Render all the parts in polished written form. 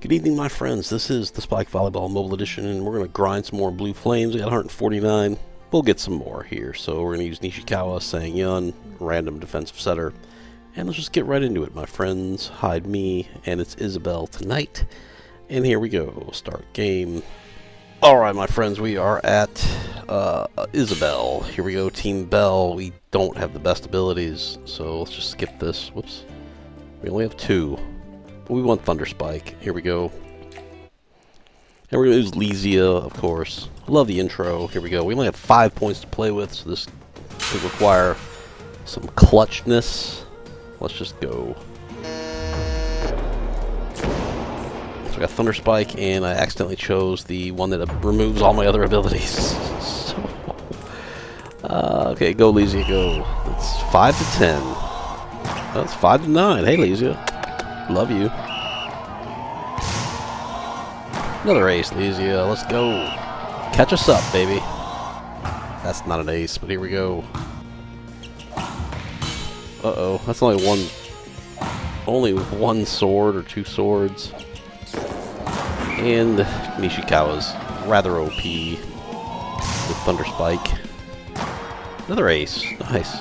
Good evening, my friends. This is the Spike Volleyball Mobile Edition, and we're going to grind some more blue flames. We got 149. We'll get some more here. So we're going to use Nishikawa, Sang Yun, random defensive setter. And let's just get right into it, my friends. Hide me, and it's Isabel tonight. And here we go. Start game. Alright, my friends. We are at Isabel. Here we go, Team Bell. We don't have the best abilities, so let's just skip this. Whoops. We only have two. We want Thunderspike. Here we go. And we're going to use Lysia, of course. Love the intro. Here we go. We only have 5 points to play with, so this could require some clutchness. Let's just go. So I got Thunderspike, and I accidentally chose the one that removes all my other abilities. So, okay, go Lysia, go. It's 5 to 10. That's 5 to 9. Hey, Lysia. Love you. Another ace, Lysia. Let's go. Catch us up, baby. That's not an ace, but here we go. Uh-oh. That's only one... Only one sword or two swords. And Nishikawa's rather OP with Thunderspike. Another ace. Nice.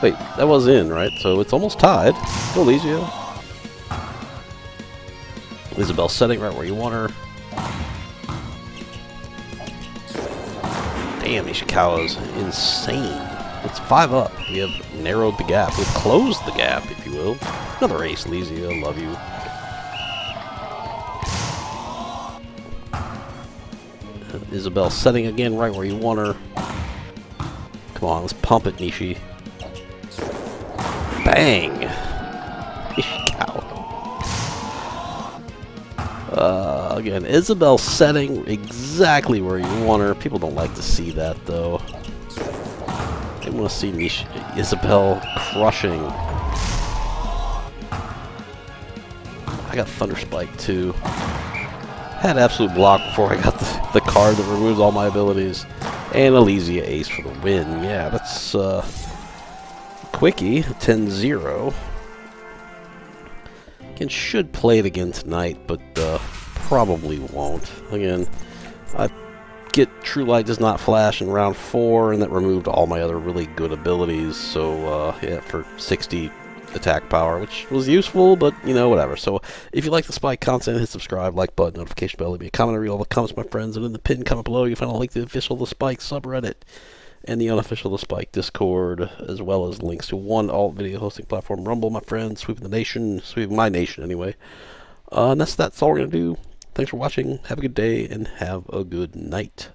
Wait, that was in, right? So it's almost tied. Go, Lysia. Isabel setting right where you want her. Damn, Nishikawa's insane. It's 5 up. We have narrowed the gap. We've closed the gap, if you will. Another ace, Lysia. Love you. Isabel setting again right where you want her. Come on, let's pump it, Nishi. Bang! Nishikawa. Again, Isabel setting exactly where you want her. People don't like to see that, though. They want to see Isabel crushing. I got Thunderspike, too. Had Absolute Block before I got the card that removes all my abilities. And Lysia ace for the win. Yeah, that's quickie, 10-0. Again, should play it again tonight, but probably won't. Again, I get True Light does not flash in round 4, and that removed all my other really good abilities, so yeah, for 60 attack power, which was useful, but you know, whatever. So if you like the Spike content, hit subscribe, like button, notification bell, leave me a comment, I read all the comments, my friends, and in the pinned comment below, you find a link to the official The Spike subreddit and the unofficial The Spike Discord, as well as links to one alt video hosting platform, Rumble, my friends, sweeping the nation, sweeping my nation anyway. And that's all we're going to do. Thanks for watching, have a good day, and have a good night.